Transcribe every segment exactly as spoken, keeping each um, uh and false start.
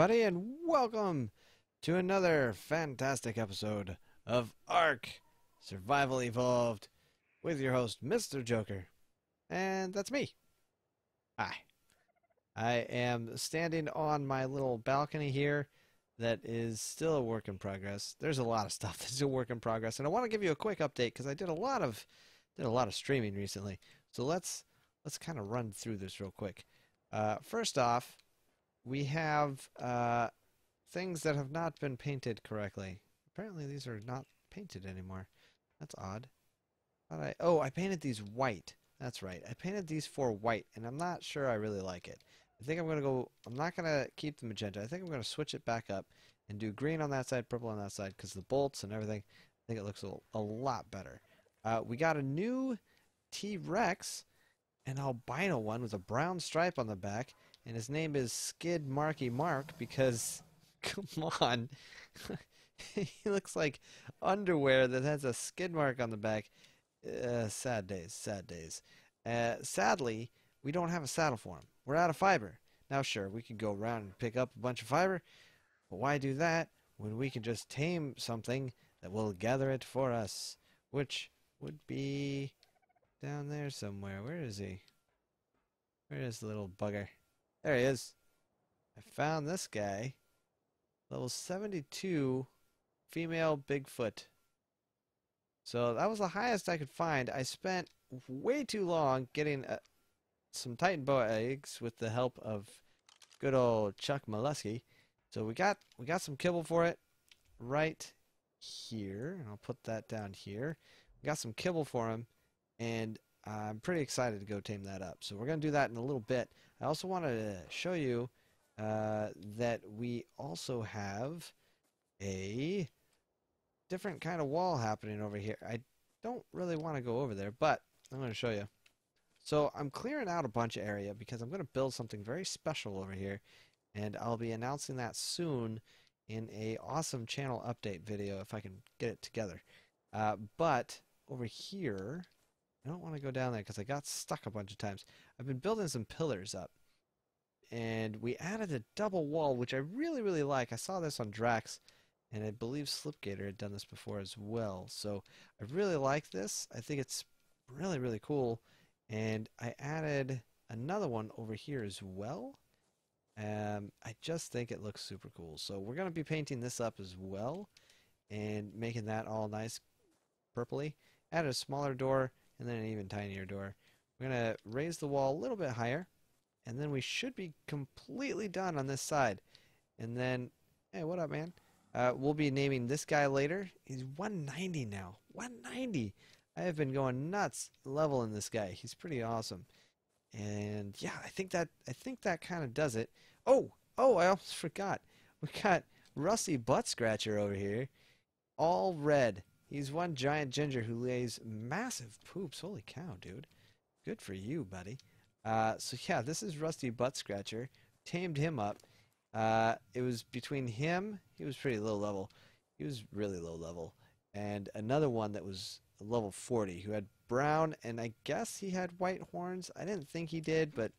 everybody, and welcome to another fantastic episode of ARK Survival Evolved with your host, Mister Joker. And that's me. Hi. I am standing on my little balcony here that is still a work in progress. There's a lot of stuff that's a work in progress, and I want to give you a quick update because I did a lot of did a lot of streaming recently. So let's let's kind of run through this real quick. Uh, first off, we have uh, things that have not been painted correctly. Apparently these are not painted anymore. That's odd. Thought I, oh, I painted these white. That's right. I painted these four white, and I'm not sure I really like it. I think I'm going to go... I'm not going to keep the magenta. I think I'm going to switch it back up and do green on that side, purple on that side, because the bolts and everything, I think it looks a, a lot better. Uh, we got a new T-Rex, an albino one with a brown stripe on the back, and his name is Skid Marky Mark because, come on, he looks like underwear that has a skid mark on the back. Uh, sad days, sad days. Uh, sadly, we don't have a saddle for him. We're out of fiber. Now, sure, we could go around and pick up a bunch of fiber, but why do that when we can just tame something that will gather it for us, which would be down there somewhere. Where is he? Where is the little bugger? There he is. I found this guy. Level seventy-two, female Bigfoot. So that was the highest I could find. I spent way too long getting uh, some Titan boa eggs with the help of good old Chuck Molusky. So we got we got some kibble for it right here, and I'll put that down here. We got some kibble for him, and I'm pretty excited to go tame that up. So we're going to do that in a little bit. I also wanted to show you uh, that we also have a different kind of wall happening over here. I don't really want to go over there, but I'm going to show you. So I'm clearing out a bunch of area because I'm going to build something very special over here, and I'll be announcing that soon in a awesome channel update video if I can get it together. Uh, but over here... I don't want to go down there because I got stuck a bunch of times. I've been building some pillars up, and we added a double wall, which I really, really like. I saw this on Drax, and I believe Slipgator had done this before as well. So I really like this. I think it's really, really cool. And I added another one over here as well. Um, I just think it looks super cool. So we're going to be painting this up as well and making that all nice purpley. Added a smaller door, and then an even tinier door. We're going to raise the wall a little bit higher, and then we should be completely done on this side. And then, hey, what up, man? Uh, we'll be naming this guy later. He's one ninety now. one ninety! I have been going nuts leveling this guy. He's pretty awesome. And, yeah, I think that I think that kind of does it. Oh! Oh, I almost forgot. We got Rusty Butt Scratcher over here. All red. He's one giant ginger who lays massive poops. Holy cow, dude. Good for you, buddy. Uh, so, yeah, this is Rusty Butt Scratcher. Tamed him up. Uh, it was between him. He was pretty low level. He was really low level. And another one that was level forty who had brown, and I guess he had white horns. I didn't think he did, but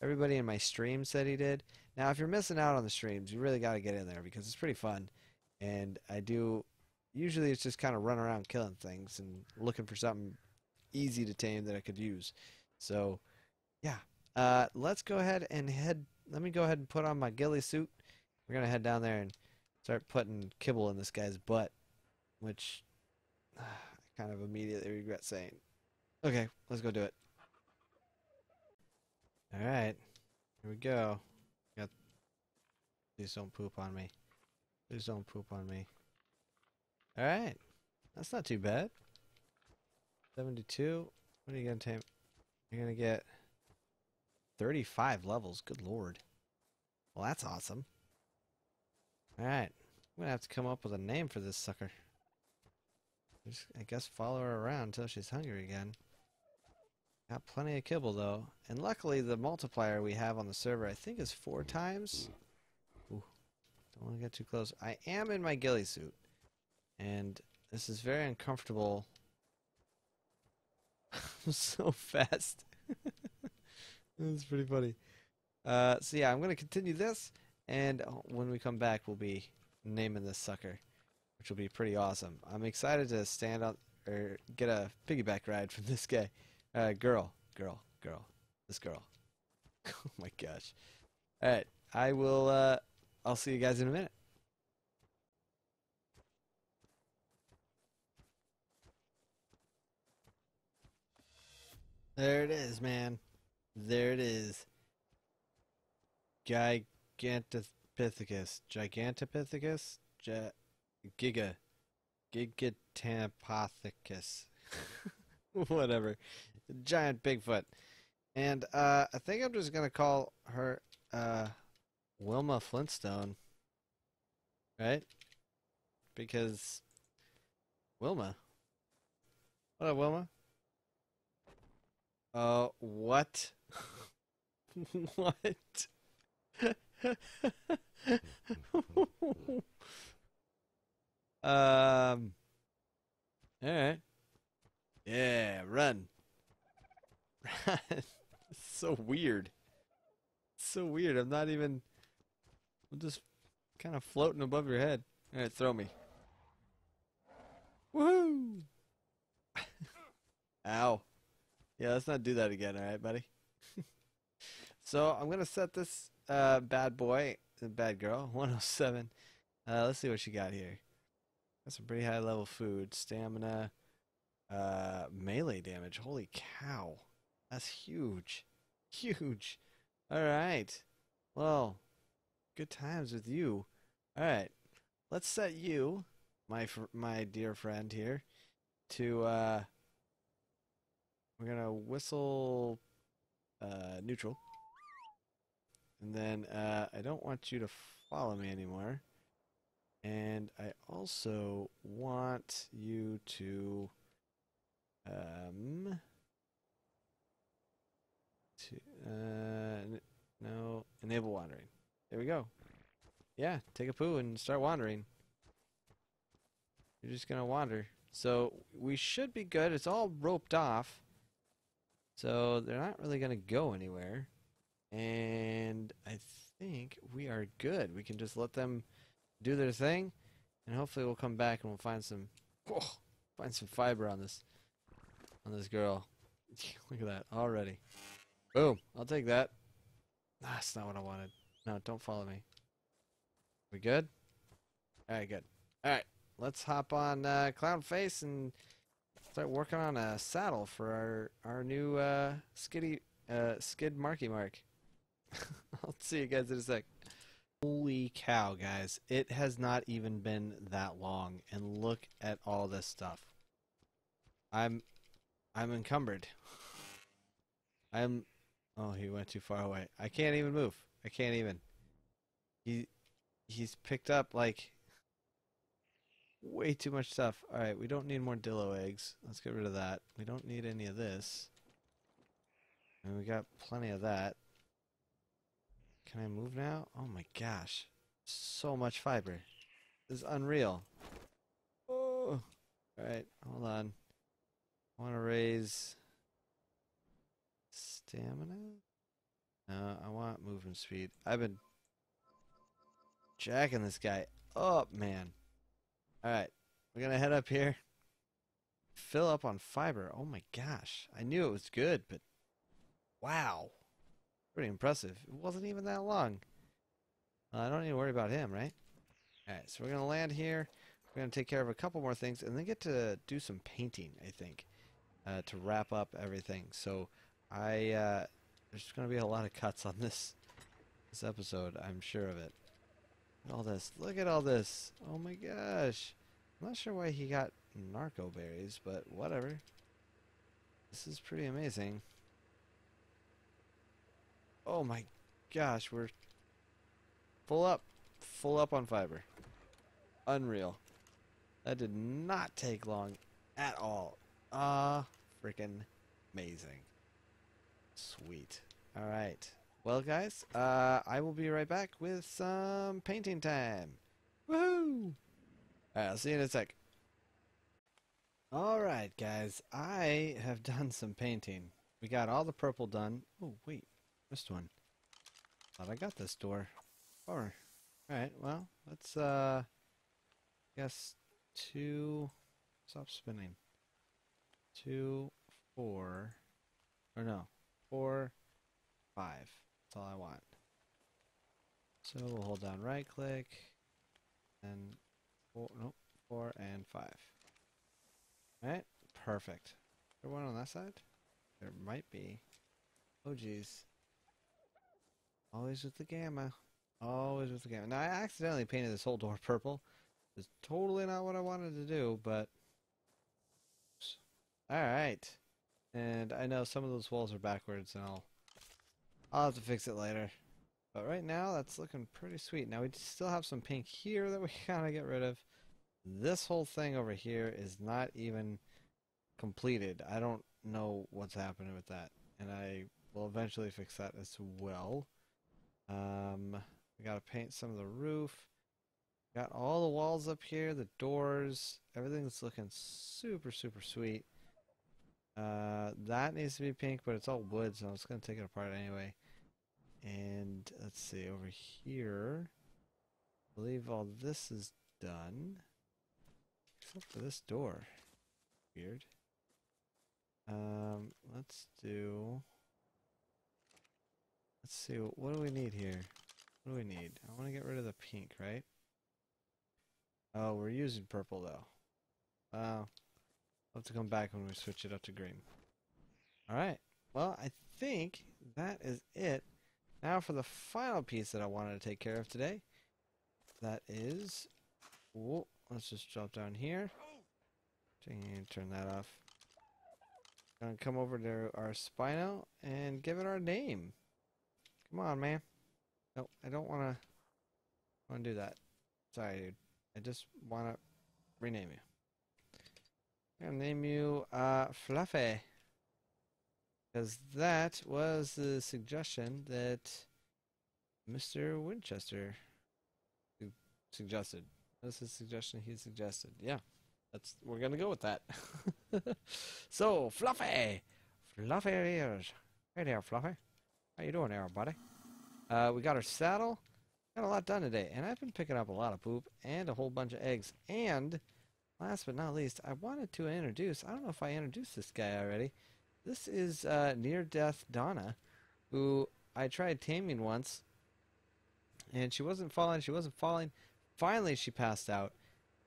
everybody in my stream said he did. Now, if you're missing out on the streams, you really got to get in there because it's pretty fun. And I do... Usually it's just kind of run around killing things and looking for something easy to tame that I could use. So, yeah. Uh, let's go ahead and head... Let me go ahead and put on my ghillie suit. We're going to head down there and start putting kibble in this guy's butt, which uh, I kind of immediately regret saying. Okay, let's go do it. Alright. Here we go. Got... Please don't poop on me. Please don't poop on me. Alright, that's not too bad. seventy-two, what are you going to tame? You're going to get thirty-five levels, good lord. Well, that's awesome. Alright, I'm going to have to come up with a name for this sucker. Just, I guess, follow her around until she's hungry again. Got plenty of kibble, though. And luckily, the multiplier we have on the server, I think, is four times. Ooh, don't want to get too close. I am in my ghillie suit. And this is very uncomfortable. I'm so fast. This is pretty funny. Uh, so yeah, I'm going to continue this. And when we come back, we'll be naming this sucker, which will be pretty awesome. I'm excited to stand on or get a piggyback ride from this guy. Uh, girl, girl, girl, this girl. Oh my gosh. All right, I will. Uh, I'll see you guys in a minute. There it is, man. There it is. Gigantopithecus. Gigantopithecus? Gi Giga. Gigantopithecus. Whatever. Giant Bigfoot. And uh, I think I'm just going to call her uh, Wilma Flintstone. Right? Because Wilma. What up, Wilma? Uh, what? What? um. Alright. Yeah, run. Run. So weird. So weird. I'm not even. I'm just kind of floating above your head. Alright, throw me. Woohoo! Ow. Yeah, let's not do that again, alright, buddy? So, I'm going to set this uh, bad boy, bad girl, one oh seven. Uh, let's see what she got here. Got some pretty high level food, stamina, uh, melee damage. Holy cow. That's huge. Huge. Alright. Well, good times with you. Alright. Let's set you, my fr my dear friend here, to... Uh, we're gonna whistle uh, neutral, and then uh, I don't want you to follow me anymore, and I also want you to um to uh, no enable wandering. There we go. Yeah, take a poo and start wandering. You're just gonna wander, so we should be good. It's all roped off. So they're not really going to go anywhere, and I think we are good. We can just let them do their thing, and hopefully we'll come back and we'll find some oh, find some fiber on this on this girl. Look at that already. Boom! I'll take that. That's not what I wanted. No, don't follow me. We good? All right, good. All right, let's hop on uh, Clownface and. Start working on a saddle for our our new uh, skiddy uh, skid Marky Mark. I'll see you guys in a sec. Holy cow, guys! It has not even been that long, and look at all this stuff. I'm I'm encumbered. I'm oh, he went too far away. I can't even move. I can't even. He he's picked up like. Way too much stuff. Alright, we don't need more Dillo eggs. Let's get rid of that. We don't need any of this. And we got plenty of that. Can I move now? Oh my gosh. So much fiber. This is unreal. Oh. Alright, hold on. I want to raise... stamina? No, I want movement speed. I've been... jacking this guy up, man. Alright, we're going to head up here. Fill up on fiber. Oh my gosh. I knew it was good, but wow. Pretty impressive. It wasn't even that long. Well, I don't need to worry about him, right? Alright, so we're going to land here. We're going to take care of a couple more things and then get to do some painting, I think, uh, to wrap up everything. So I uh, there's going to be a lot of cuts on this, this episode. I'm sure of it. All this. Look at all this. Oh my gosh. I'm not sure why he got narco berries, but whatever. This is pretty amazing. Oh my gosh, we're full up. Full up on fiber. Unreal. That did not take long at all. Ah, uh, freaking amazing. Sweet. All right. Well, guys, uh, I will be right back with some painting time. Woohoo! Alright, I'll see you in a sec. Alright, guys, I have done some painting. We got all the purple done. Oh, wait, missed one. Thought I got this door. Four. Alright, well, let's, uh, guess two, stop spinning. Two, four, or no, four, five. That's all I want. So we'll hold down right click, and four, nope, four and five. Alright, perfect. Is there one on that side? There might be. Oh geez. Always with the gamma. Always with the gamma. Now I accidentally painted this whole door purple. It's totally not what I wanted to do, but... Alright. And I know some of those walls are backwards, and I'll... I'll have to fix it later. But right now, that's looking pretty sweet. Now we still have some pink here that we gotta get rid of. This whole thing over here is not even completed. I don't know what's happening with that. And I... We'll eventually fix that as well. Um, we gotta paint some of the roof. Got all the walls up here, the doors, everything's looking super, super sweet. Uh, that needs to be pink, but it's all wood, so I'm just gonna take it apart anyway. And let's see, over here, I believe all this is done. Except for this door. Weird. Um, let's do... Let's see, what do we need here? What do we need? I want to get rid of the pink, right? Oh, we're using purple, though. Wow. Uh, I'll have to come back when we switch it up to green. Alright. Well, I think that is it. Now for the final piece that I wanted to take care of today. That is... Whoa, let's just drop down here. Dang, turn that off. Gonna come over to our Spino and give it our name. Come on, man. Nope, I don't want to want to do that. Sorry, dude. I just want to rename you. I'm going to name you uh, Fluffy. Because that was the suggestion that Mister Winchester suggested. That's the suggestion he suggested. Yeah, that's we're going to go with that. So, Fluffy! Fluffy ears. Hey there, Fluffy. How you doing there, buddy? Uh, we got our saddle. Got a lot done today, and I've been picking up a lot of poop and a whole bunch of eggs. And, last but not least, I wanted to introduce... I don't know if I introduced this guy already. This is uh, Near-Death Donna, who I tried taming once. And she wasn't falling, she wasn't falling. Finally, she passed out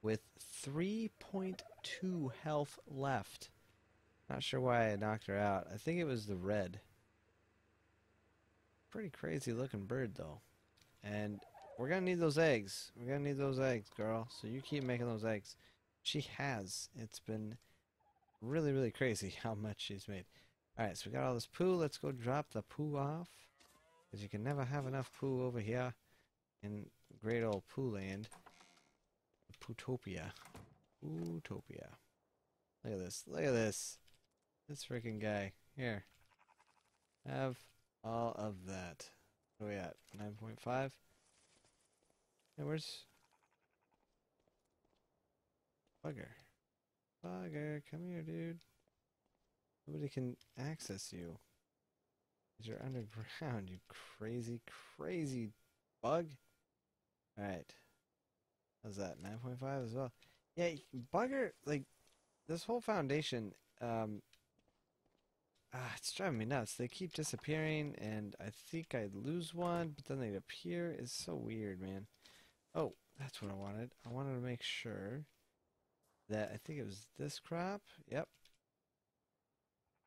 with three point two health left. Not sure why I knocked her out. I think it was the red. Pretty crazy looking bird though, and we're gonna need those eggs. We're gonna need those eggs, girl, so you keep making those eggs. She has. It's been really, really crazy how much she's made. Alright, so we got all this poo. Let's go drop the poo off, because you can never have enough poo over here in great old poo land. Pootopia. Pootopia. Look at this. Look at this. This freaking guy. Here. Have all of that. Where are we at? nine point five. And where's... Bugger. Bugger, come here, dude. Nobody can access you. You're underground, you crazy, crazy bug. Alright. How's that? nine point five as well. Yeah, bugger, like, this whole foundation, um... Ah, it's driving me nuts. They keep disappearing, and I think I'd lose one, but then they'd appear. It's so weird, man. Oh, that's what I wanted. I wanted to make sure that I think it was this crop. Yep.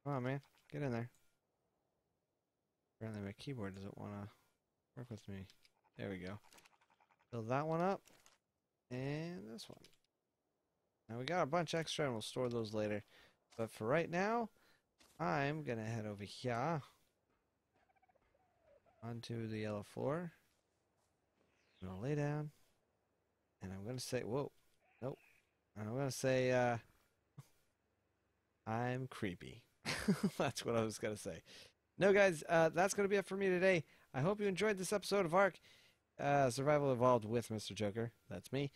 Come on, man. Get in there. Apparently my keyboard doesn't want to work with me. There we go. Build that one up, and this one. Now, we got a bunch extra, and we'll store those later. But for right now... I'm gonna head over here onto the yellow floor. I'm gonna lay down, and I'm gonna say, "Whoa, nope." And I'm gonna say, uh, "I'm creepy." That's what I was gonna say. No, guys, uh, that's gonna be it for me today. I hope you enjoyed this episode of ARK uh, Survival Evolved with Mister Joker. That's me.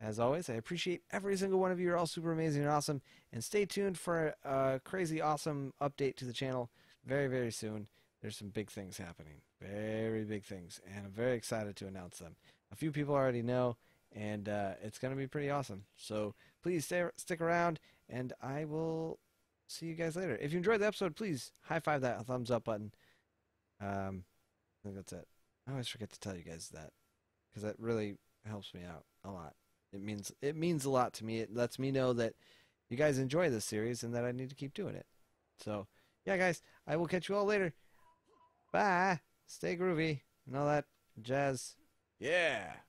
As always, I appreciate every single one of you. You're all super amazing and awesome. And stay tuned for a crazy awesome update to the channel very, very soon. There's some big things happening. Very big things, and I'm very excited to announce them. A few people already know, and uh, it's going to be pretty awesome. So please stay, stick around, and I will see you guys later. If you enjoyed the episode, please high-five that thumbs up button. Um, I think that's it. I always forget to tell you guys that, because that really helps me out a lot. It means it means a lot to me. It lets me know that you guys enjoy this series and that I need to keep doing it. So, yeah, guys, I will catch you all later. Bye. Stay groovy and all that jazz. Yeah.